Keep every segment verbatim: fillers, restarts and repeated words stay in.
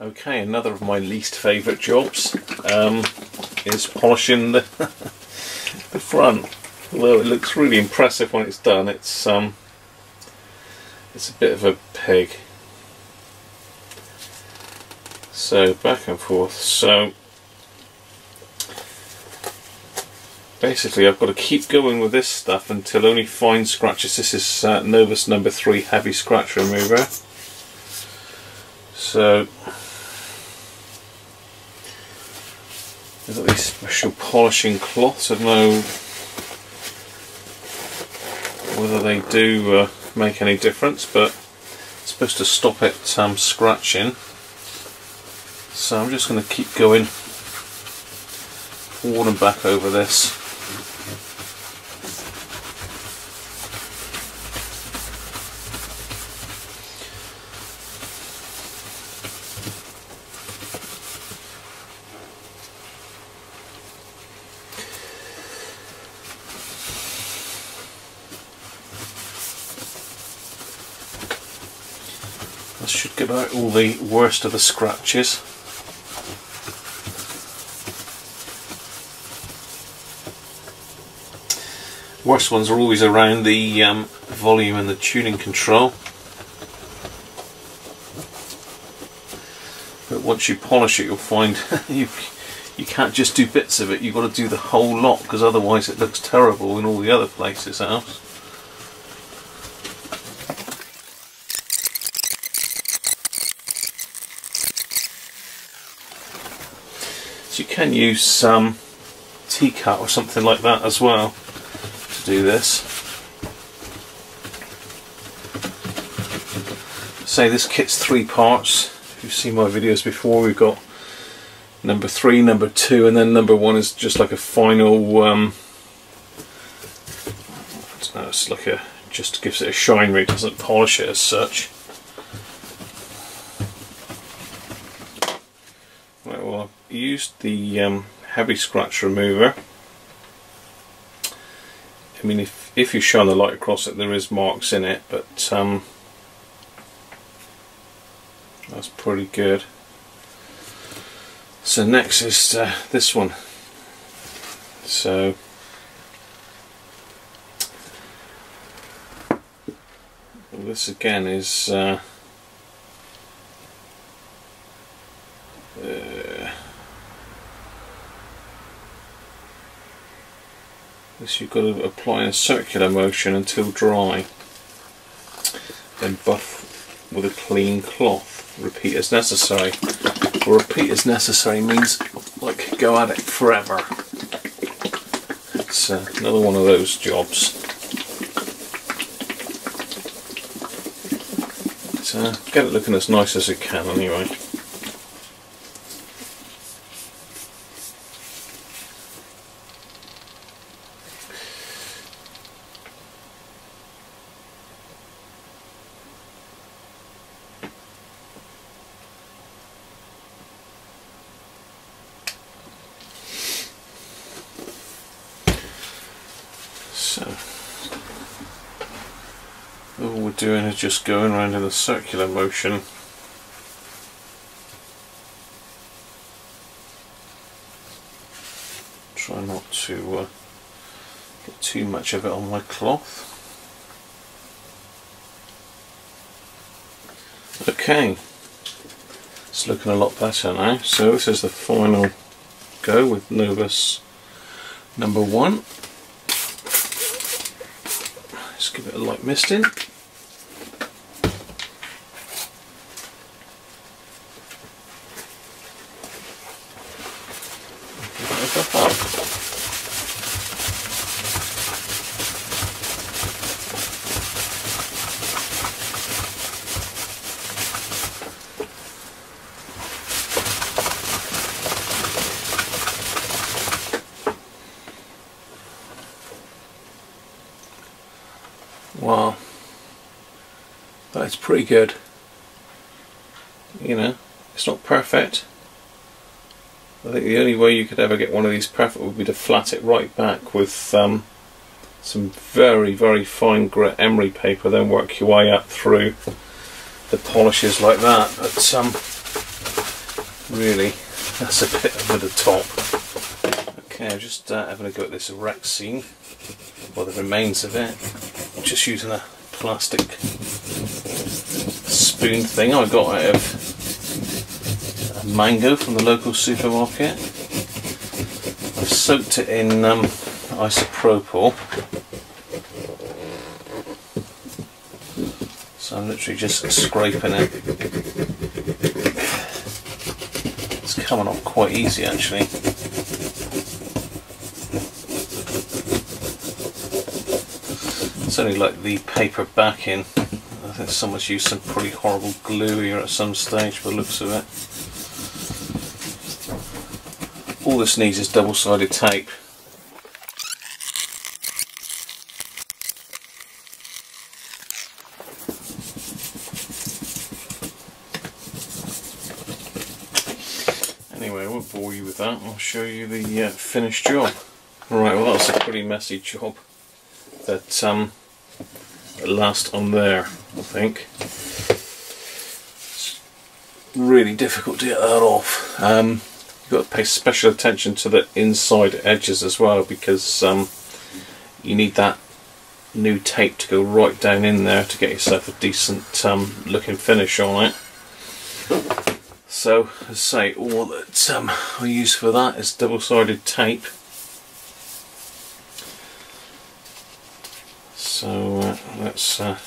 Okay, another of my least favourite jobs um, is polishing the, the front. Although it looks really impressive when it's done, it's um, it's a bit of a pig. So back and forth. So basically, I've got to keep going with this stuff until only fine scratches. This is uh, Novus number three heavy scratch remover. So there's all these special polishing cloths. I don't know whether they do uh, make any difference, but it's supposed to stop it um, scratching. So I'm just going to keep going forward and back over this. This should give out all the worst of the scratches. Worst ones are always around the um, volume and the tuning control. But once you polish it, you'll find you, you can't just do bits of it, you've got to do the whole lot, because otherwise it looks terrible in all the other places else. So you can use some um, tea cut or something like that as well to do this. So this kit's three parts. If you've seen my videos before, we've got number three, number two, and then number one is just like a final. Um, I don't know, it's like a just gives it a shine. Really doesn't polish it as such. Used the um, heavy scratch remover. I mean, if, if you shine the light across it, there is marks in it, but um, that's pretty good. So next is uh, this one. So this again is uh, uh, this you've got to apply a circular motion until dry, then buff with a clean cloth. Repeat as necessary. Well, repeat as necessary means like go at it forever. It's uh, another one of those jobs. So get it looking as nice as it can anyway. Doing is just going around in a circular motion. Try not to uh, get too much of it on my cloth. Okay, it's looking a lot better now. So this is the final go with Novus number one. Let's give it a light mist in. Wow, that's pretty good. You know, it's not perfect. I think the only way you could ever get one of these perfect would be to flat it right back with um, some very, very fine grit emery paper, then work your way up through the polishes like that. But um, really that's a bit over the top. Okay, I'm just uh, having a go at this rexine, or the remains of it. I'm just using a plastic spoon thing I got out of a mango from the local supermarket. I've soaked it in um, isopropyl. So I'm literally just scraping it. It's coming off quite easy actually. It's only like the paper backing. I think someone's used some pretty horrible glue here at some stage by the looks of it. All this needs is double-sided tape. Anyway, I won't bore you with that, I'll show you the uh, finished job. Right, well that's a pretty messy job that um, last on there, I think. It's really difficult to get that off. Um, you've got to pay special attention to the inside edges as well, because um, you need that new tape to go right down in there to get yourself a decent um, looking finish on it. So, as I say, all that um, I use for that is double-sided tape. So uh, let's uh,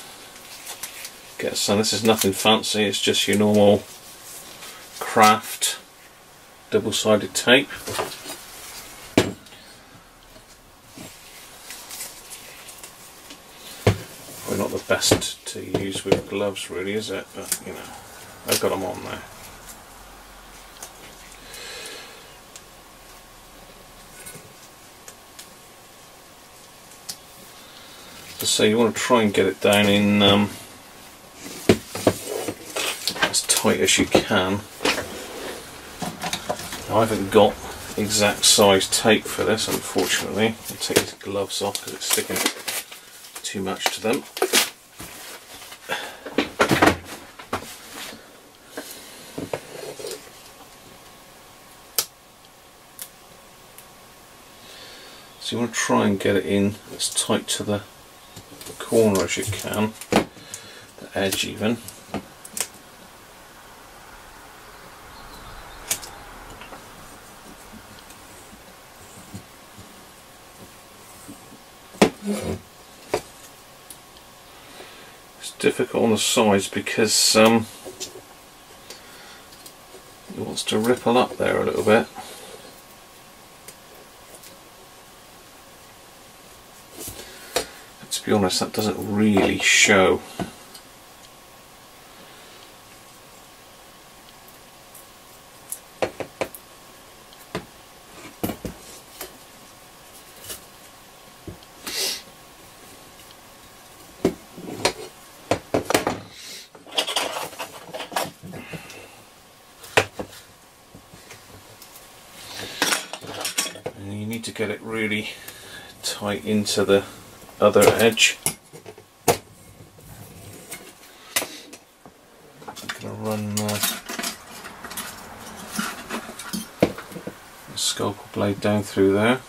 get some. This is nothing fancy, it's just your normal craft double-sided tape. Probably not the best to use with gloves really, is it? But you know, I've got them on there. So you want to try and get it down in um, as tight as you can. Now, I haven't got exact size tape for this, unfortunately. I'll take these gloves off because it's sticking too much to them. So you want to try and get it in as tight to the corner as you can, the edge even. Mm-hmm. It's difficult on the sides because um, it wants to ripple up there a little bit. To be honest, that doesn't really show. And you need to get it really tight into the other edge. I'm going to run my scalpel blade down through there.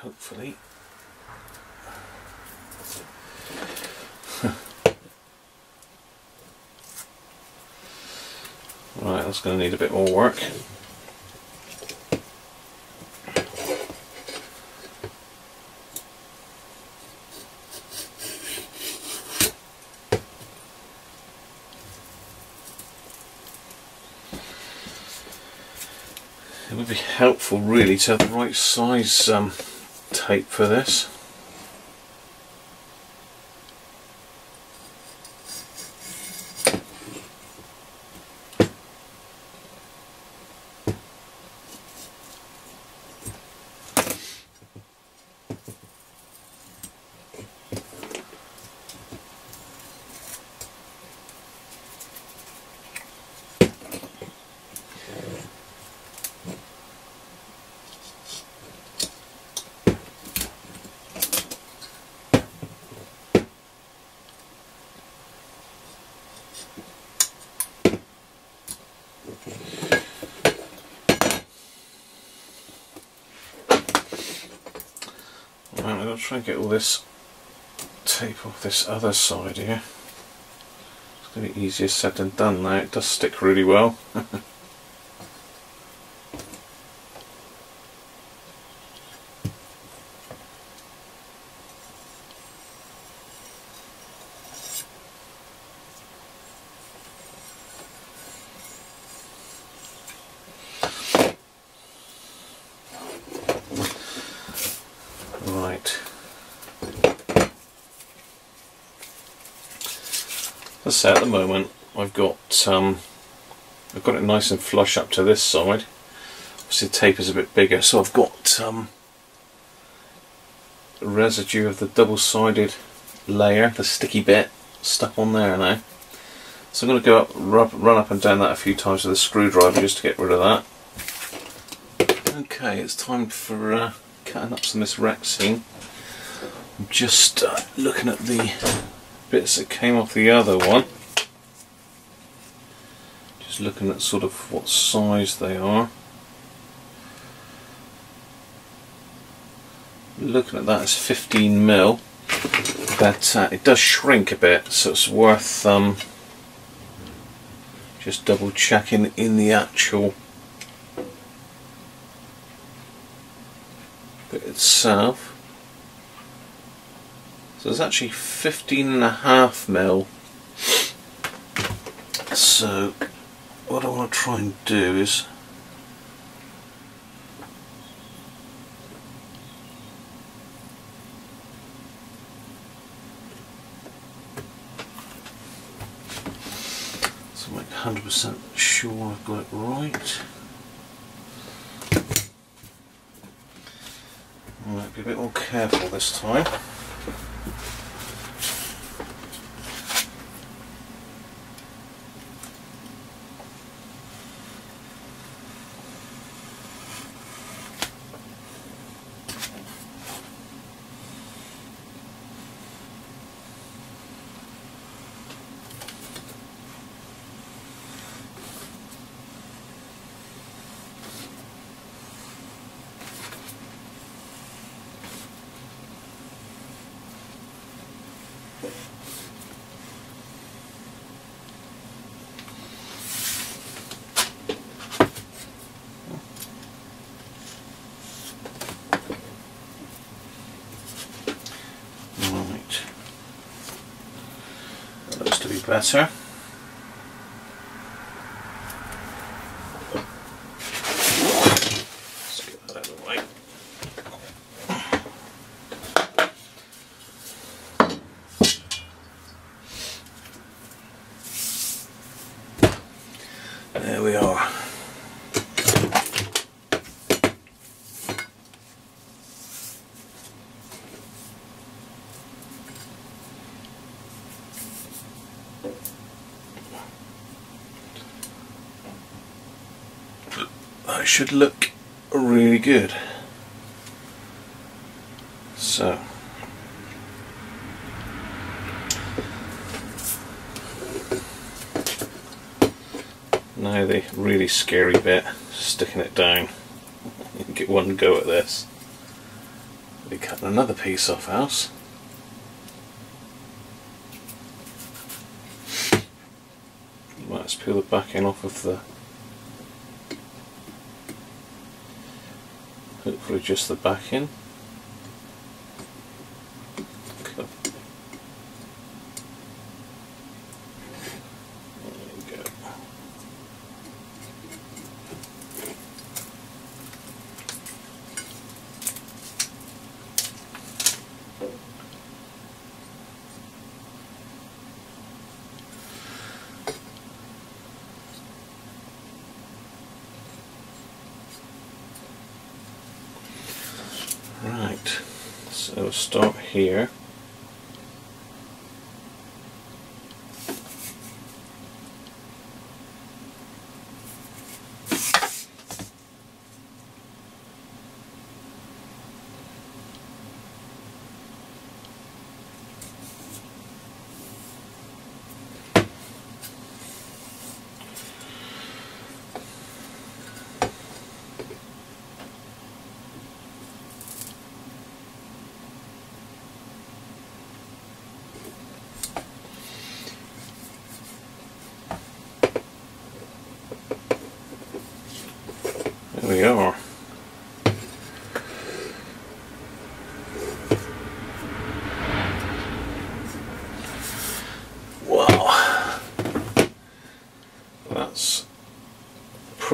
Hopefully. Right, that's going to need a bit more work. It would be helpful really to have the right size um, tape for this. I'll try and get all this tape off this other side here. It's going to be easier said than done now. It does stick really well. So at the moment I've got um, I've got it nice and flush up to this side. Obviously the tape is a bit bigger, so I've got um, the residue of the double-sided layer, the sticky bit, stuck on there now. So I'm going to go up, rub, run up and down that a few times with a screwdriver just to get rid of that. Okay, it's time for uh, cutting up some of this rexine. I'm just uh, looking at the bits that came off the other one, just looking at sort of what size they are. Looking at that, it's fifteen mil, but uh, it does shrink a bit, so it's worth um, just double checking in the actual bit itself. So it's actually fifteen and a half mil. So what I want to try and do is so make one hundred percent sure I've got it right. I might be a bit more careful this time. Better. Let's get that out of the way. There we are. Should look really good. So now the really scary bit, sticking it down. Get one go at this. We're cutting another piece off else. Right, let's peel the back end off of the, hopefully just the back in. There we go. Right, so start here.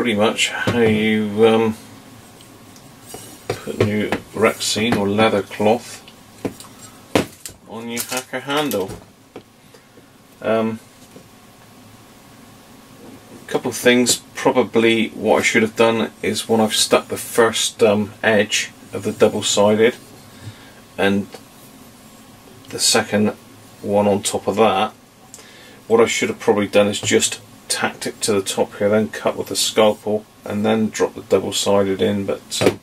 pretty much how you um, put new rexine or leather cloth on your hacker handle. Um, a couple of things. Probably what I should have done is when I've stuck the first um, edge of the double-sided and the second one on top of that, what I should have probably done is just tacked it to the top here, then cut with a scalpel and then drop the double-sided in. But um,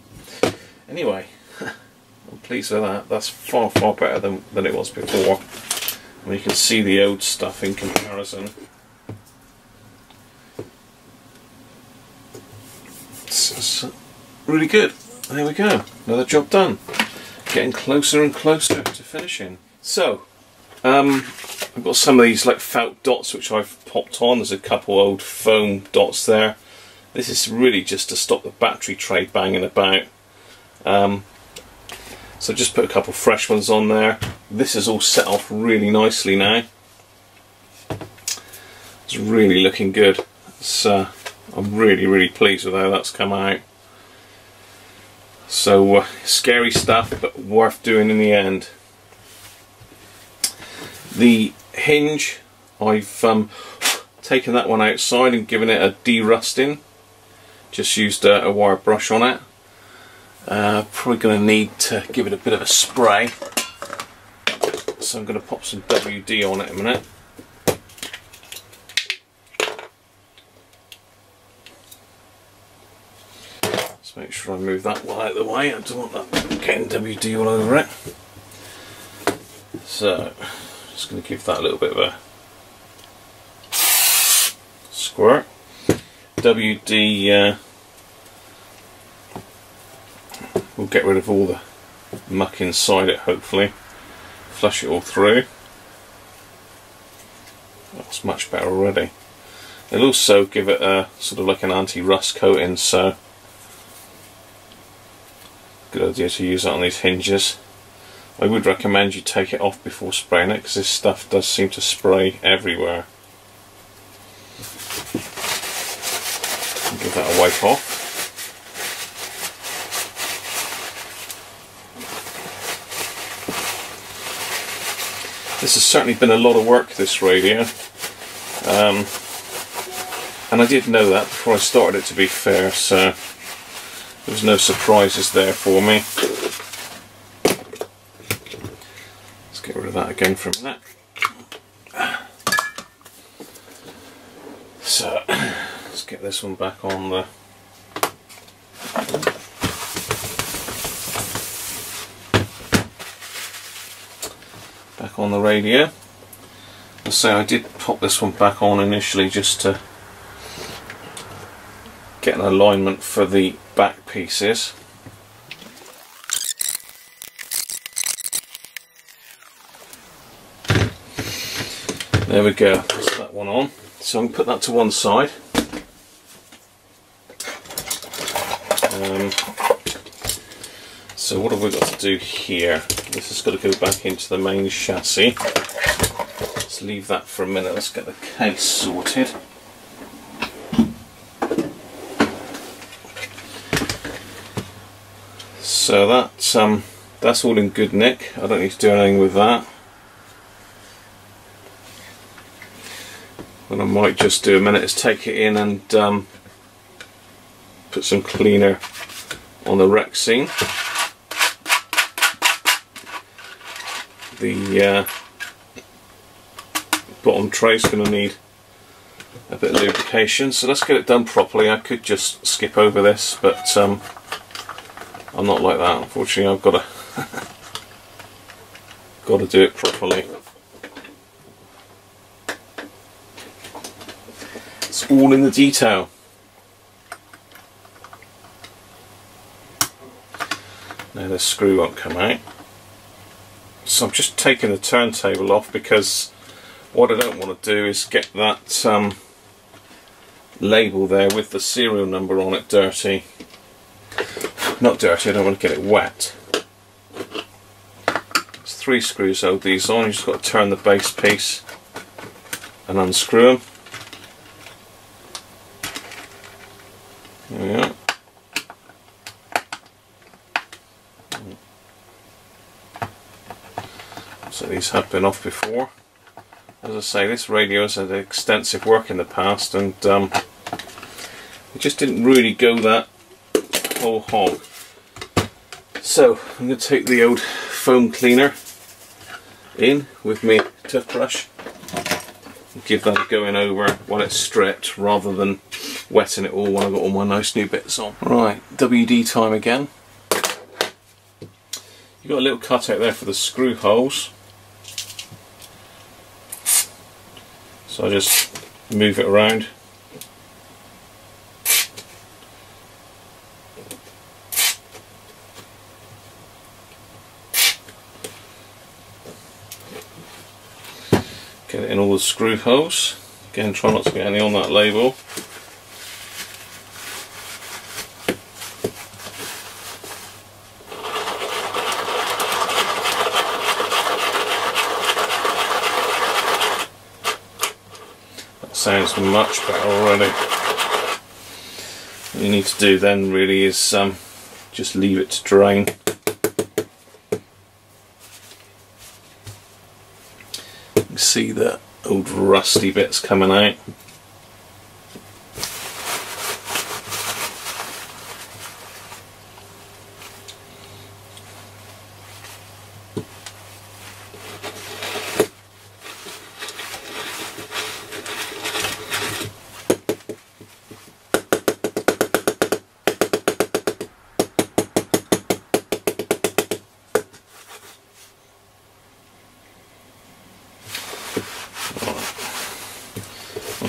anyway, I'm pleased with that. That's far far better than, than it was before, and you can see the old stuff in comparison. It's really good. There we go, another job done. Getting closer and closer to finishing. So um, I've got some of these like felt dots which I've popped on. There's a couple old foam dots there. This is really just to stop the battery tray banging about. Um, so just put a couple fresh ones on there. This is all set off really nicely now. It's really looking good. It's uh, I'm really really pleased with how that's come out. So uh, scary stuff, but worth doing in the end. The hinge, I've um, taken that one outside and given it a de-rusting. Just used a, a wire brush on it. Uh, probably going to need to give it a bit of a spray. So I'm going to pop some W D on it in a minute. Make sure I move that one out of the way. I don't want that getting W D all over it. So, just going to give that a little bit of a squirt. W D uh, will get rid of all the muck inside it, hopefully. Flush it all through. That's much better already. It'll also give it a sort of like an anti-rust coating, so good idea to use that on these hinges. I would recommend you take it off before spraying it because this stuff does seem to spray everywhere. Give that a wipe off. This has certainly been a lot of work, this radio, um, and I did know that before I started it, to be fair, so there's no surprises there for me. Let's get rid of that again for a minute. So, let's get this one back on the... back on the radio. As I say, I did pop this one back on initially just to get an alignment for the back pieces. There we go, that's that one on. So I'm going to put that to one side. Um, so what have we got to do here? This has got to go back into the main chassis. Let's leave that for a minute, let's get the case sorted. So that's, um, that's all in good nick. I don't need to do anything with that. What I might just do a minute is take it in and um, put some cleaner on the rexine. The uh, bottom tray's going to need a bit of lubrication, so let's get it done properly. I could just skip over this, but um, I'm not like that, unfortunately. I've got to got to do it properly. It's all in the detail. Now the screw won't come out. So I'm just taking the turntable off because what I don't want to do is get that um, label there with the serial number on it dirty. Not dirty, I don't want to get it wet. There's three screws hold these on, you just got to turn the base piece and unscrew them. So these had been off before. As I say, this radio has had extensive work in the past, and um, it just didn't really go that whole hog. So I'm going to take the old foam cleaner in with my toothbrush and give that a going over while it's stripped, rather than wetting it all when I've got all my nice new bits on. Right, W D time again. You've got a little cut out there for the screw holes, so I just move it around. Get it in all the screw holes. Again, try not to get any on that label. Sounds much better already. What you need to do then really is um, just leave it to drain. You can see the old rusty bits coming out.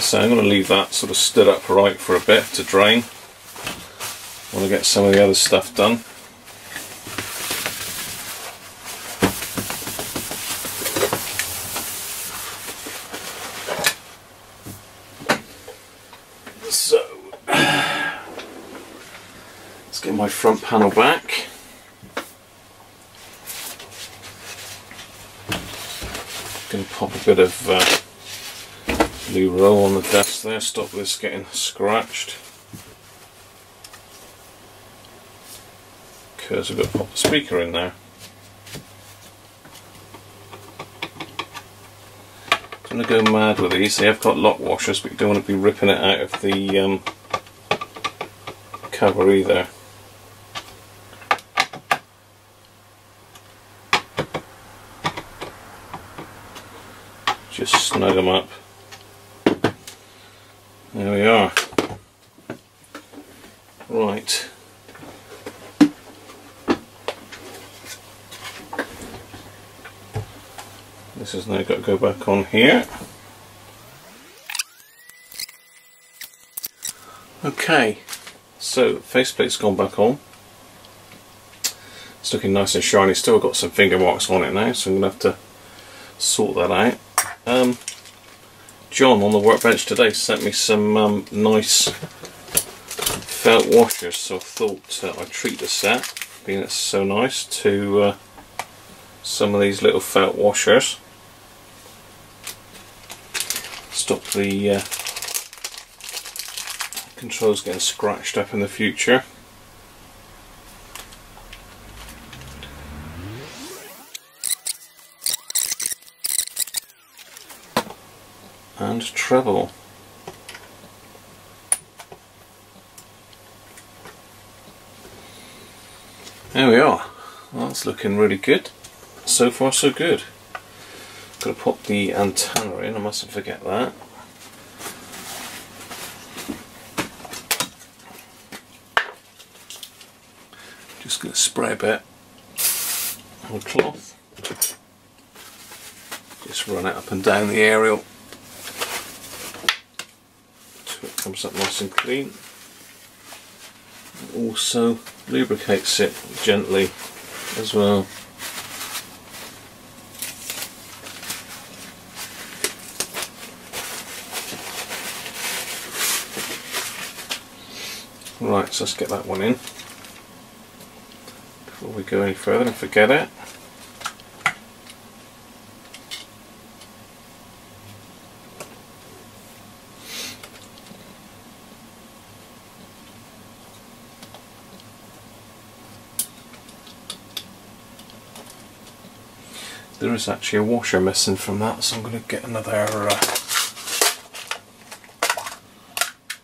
So I'm going to leave that sort of stood upright for a bit to drain. I want to get some of the other stuff done. So let's get my front panel back. I'm going to pop a bit of uh, blue roll on the desk there, stop this getting scratched. Because we've got to pop the speaker in there. I'm going to go mad with these. They have got lock washers, but you don't want to be ripping it out of the um, cover either. Just snug them up. There we are. Right. This has now got to go back on here. Okay, so faceplate's gone back on. It's looking nice and shiny. Still got some finger marks on it now, so I'm going to have to sort that out. Um, John on the workbench today sent me some um, nice felt washers, so I thought uh, I'd treat the set, being it's so nice, to uh, some of these little felt washers. Stop the uh, controls getting scratched up in the future. And treble. There we are. That's looking really good. So far, so good. Gotta pop the antenna in. I mustn't forget that. Just gonna spray a bit on the cloth. Just run it up and down the aerial. Comes up nice and clean. Also lubricates it gently as well. Right, so let's get that one in before we go any further and forget it. The there is actually a washer missing from that, so I'm going to get another uh,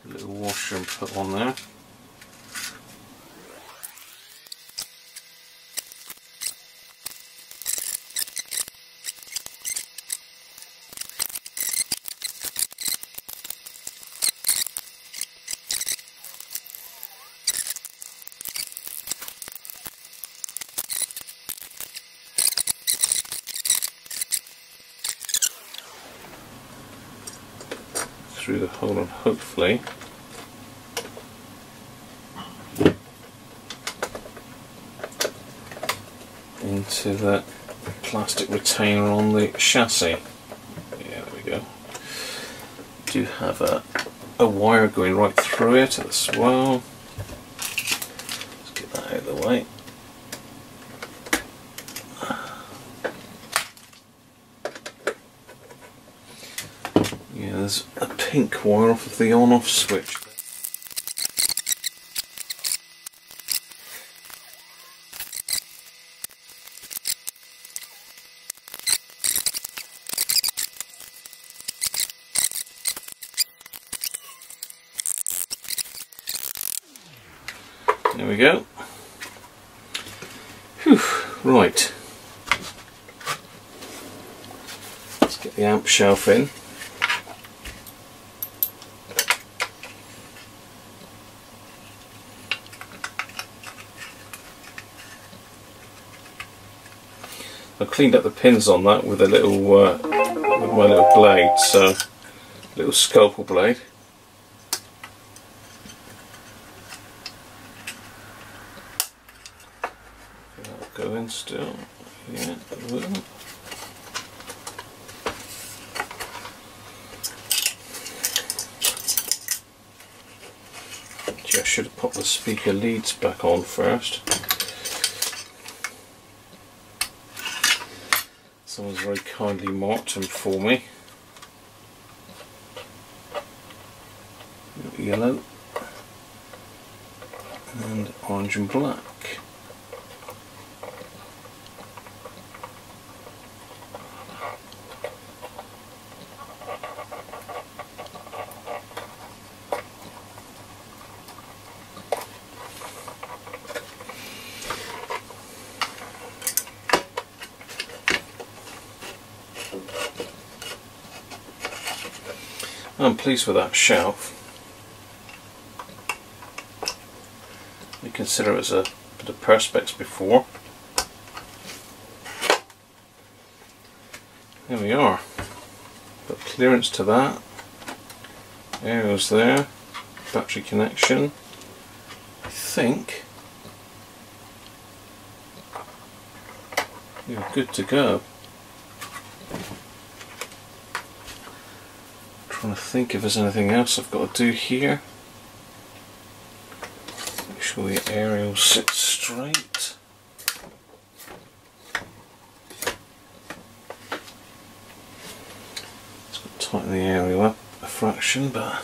little washer and put on there. Through the hole, and hopefully into the plastic retainer on the chassis. Yeah, there we go. Do have a, a wire going right through it as well. Let's get that out of the way. Yeah, there's a pink wire off of the on-off switch. There we go. Whew, right. Let's get the amp shelf in. I cleaned up the pins on that with a little, uh, with my little blade, so little scalpel blade. That'll go in still. Yeah, it will. Gee, I should have popped the speaker leads back on first. Someone's very kindly marked them for me. Yellow and orange and black. I'm pleased with that shelf. I consider it as a bit of perspex before. There we are. Got clearance to that. Arrows there. Battery connection. I think you're good to go. I'm trying to think if there's anything else I've got to do here. Make sure the aerial sits straight. It's got to tighten the aerial up a fraction, but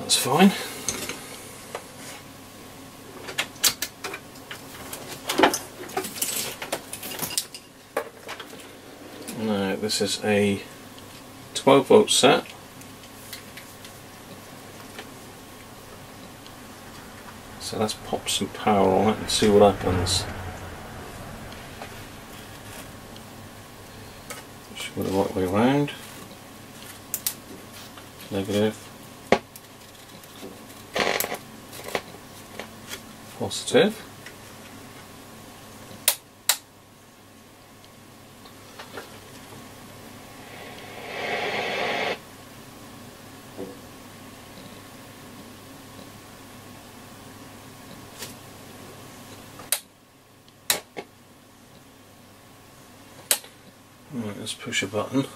that's fine. Now this is a twelve volt set. So let's pop some power on it and see what happens. Should go the right way around. Negative. Positive. let's push a button.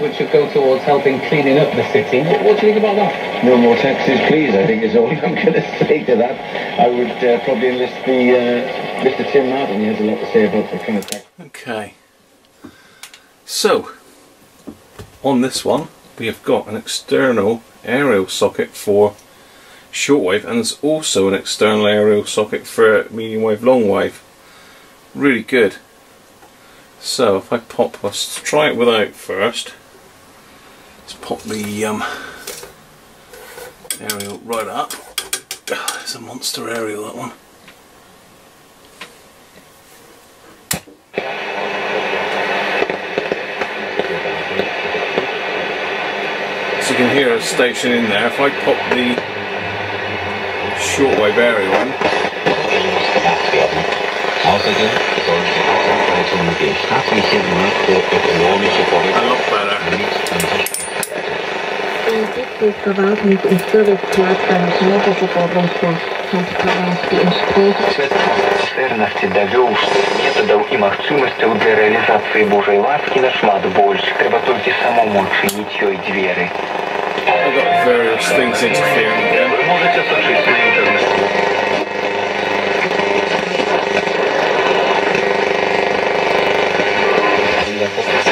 Which would go towards helping cleaning up the city. What do you think about that? No more taxes, please, I think is all I'm going to say to that. I would uh, probably enlist the, uh, Mister Tim Martin. He has a lot to say about the kind of tax. Okay. So, on this one, we have got an external aerial socket for shortwave, and there's also an external aerial socket for medium wave, long wave. Really good. So if I pop, let's try it without first. Let's pop the um, aerial right up. Oh, it's a monster aerial, that one. So you can hear a station in there. If I pop the shortwave aerial in. A lot better. I've got various things interfering again.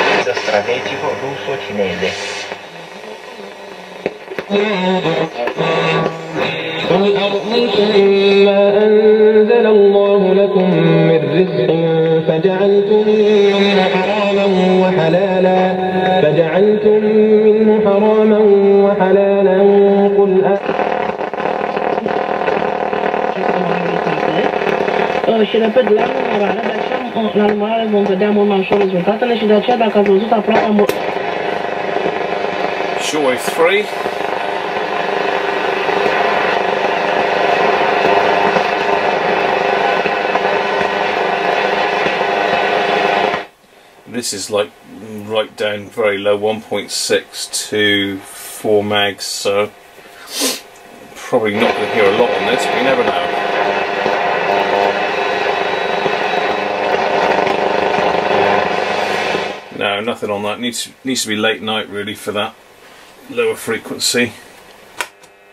قل أرأيتم ما أنزل الله لكم من رزق فجعلتم منه حراما وحلالا فجعلتم منه حراما وحلالا قل أ. La numărare vom vedea mult mai ușor rezultatele și de aceea, dacă ați văzut, aproape am... Shortwave three. This is like right down very low, one point six to four mags, so probably not going to hear a lot on this, but you never know. No, nothing on that. Needs needs to be late night really for that lower frequency.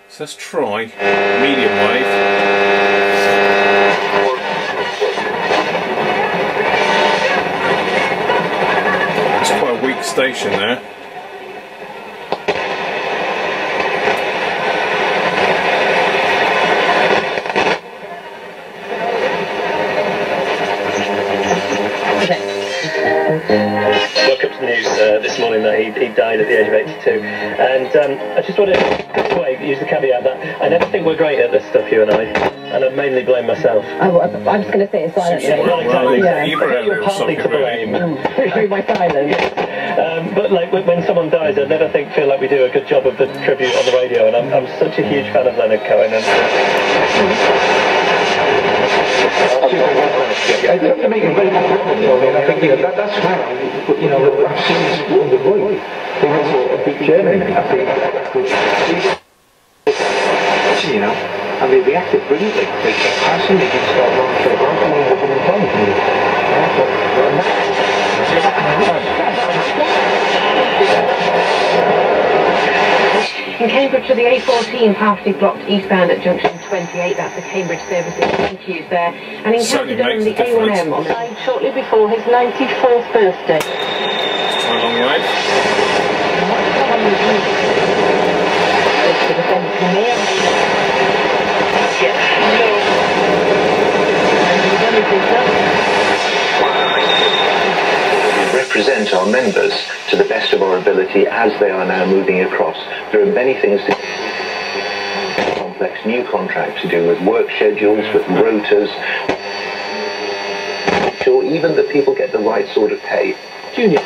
So let's try medium wave. It's quite a weak station there. He died at the age of eighty-two, and um, I just want to use the caveat that I never think we're great at this stuff, you and I, and I mainly blame myself. Oh, I'm just going to say it silently. Yeah, well, exactly. Yeah. Yeah. You're partly to blame. Mm. My silence. Um, but like when someone dies, I never think feel like we do a good job of the tribute on the radio, and I'm, I'm such a huge fan of Leonard Cohen. And I think they're making very good problems. I think you know, that, that's how, you know, I've seen this on the road. They have a big journey, I think. You know, and they reacted brilliantly. They kept passing, they didn't start running for the ground, and they were coming down from you. In Cambridgeshire, the A fourteen powerfully blocked eastbound at junction twenty-eight, that's the Cambridge services, thank yous there, and encountered during the A one M on side shortly before his ninety-fourth birthday. It's a long way. We represent our members to the best of our ability as they are now moving across. There are many things to do. New contract to do with work schedules, with rotas, sure even that people get the right sort of pay. Junior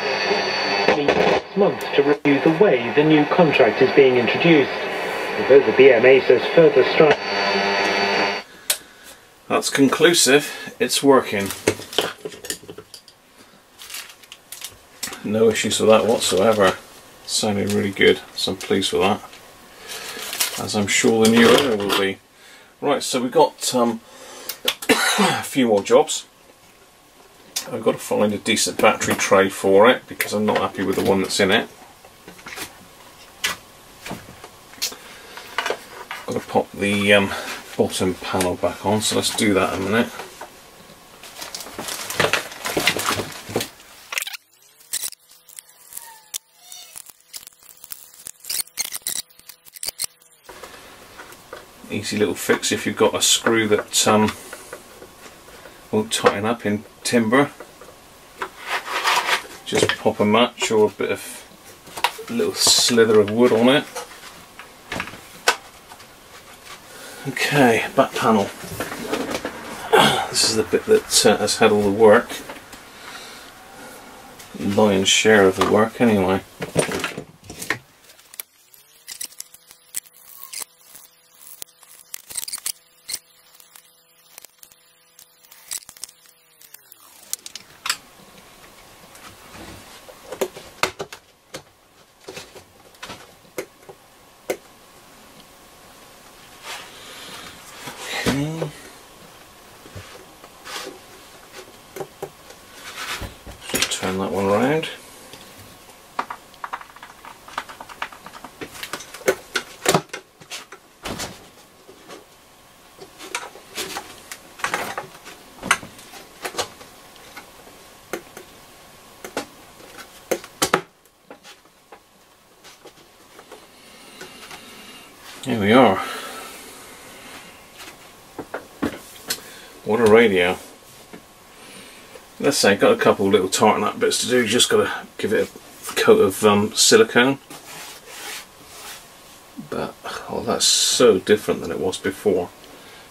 needs six months to review the way the new contract is being introduced. although the B M A says further strike. That's conclusive, it's working. No issues with that whatsoever. Sounded really good, so I'm pleased with that, as I'm sure the new owner will be. Right, so we've got um, a few more jobs. I've got to find a decent battery tray for it because I'm not happy with the one that's in it. I've got to pop the um, bottom panel back on, so let's do that in a minute. Easy little fix if you've got a screw that um, will tighten up in timber. Just pop a match or a bit of a little slither of wood on it. Okay, back panel. This is the bit that uh, has had all the work. Lion's share of the work anyway. Turn that one around. Here we are. What a radio. Let's say I've got a couple little tartan up bits to do, just got to give it a coat of um, silicone. But, oh, that's so different than it was before.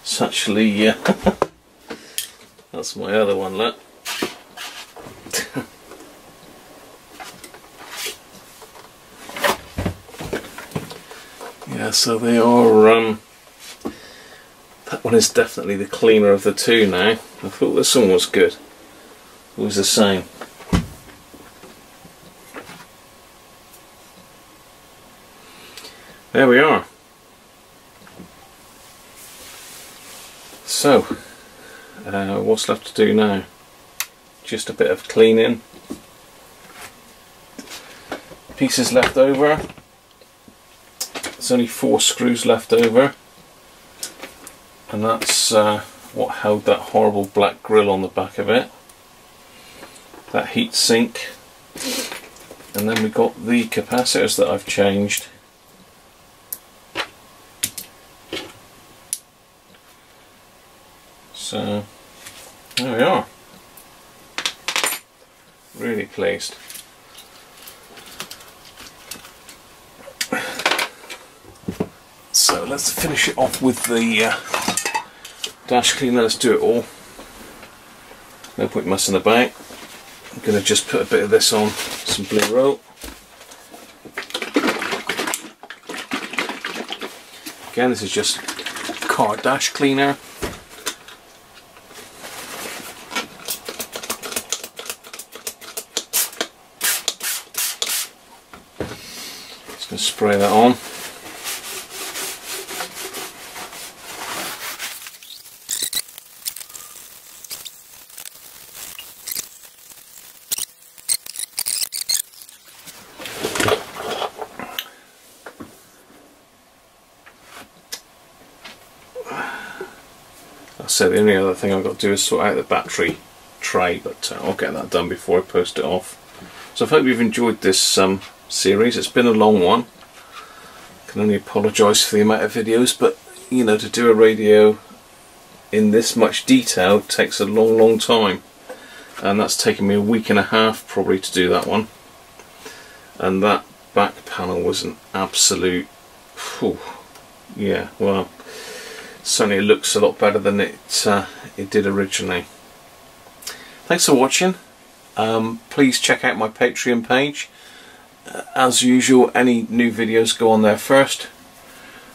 It's actually, uh, that's my other one, look. Yeah, so they are, um, that one is definitely the cleaner of the two now. I thought this one was good. It was the same. There we are. So, uh, what's left to do now? Just a bit of cleaning. Pieces left over. There's only four screws left over. And that's uh, what held that horrible black grill on the back of it. That heat sink, and then we got the capacitors that I've changed. So there we are. Really pleased. So let's finish it off with the uh, dash cleaner. Let's do it all. No point messing about. I'm going to just put a bit of this on, some blue rope. Again, this is just car dash cleaner. Just going to spray that on. So the only other thing I've got to do is sort out the battery tray, but uh, I'll get that done before I post it off. So I hope you've enjoyed this um, series. It's been a long one. I can only apologise for the amount of videos, but you know, to do a radio in this much detail takes a long, long time, and that's taken me a week and a half probably to do that one. And that back panel was an absolute, whew, yeah, well. Certainly it looks a lot better than it uh, it did originally. Thanks for watching. Um, please check out my Patreon page. Uh, as usual, any new videos go on there first.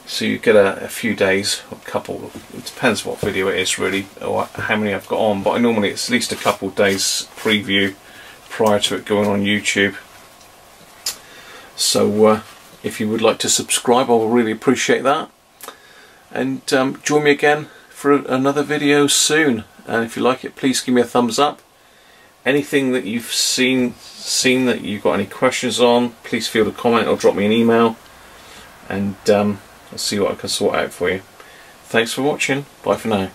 So you get a, a few days, a couple, it depends what video it is really, or how many I've got on, but normally it's at least a couple of days preview prior to it going on YouTube. So uh, if you would like to subscribe, I will really appreciate that. And um, join me again for another video soon. And if you like it, please give me a thumbs up. Anything that you've seen, seen that you've got any questions on, please feel free to comment or drop me an email. And um, I'll see what I can sort out for you. Thanks for watching. Bye for now.